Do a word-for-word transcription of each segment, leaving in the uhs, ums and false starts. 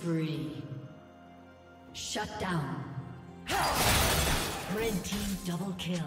spree. Shut down. Red team double kill.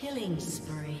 Killing spree.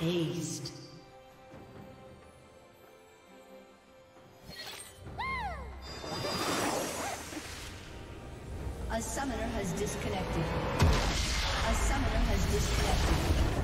Aced. A summoner has disconnected. A summoner has disconnected.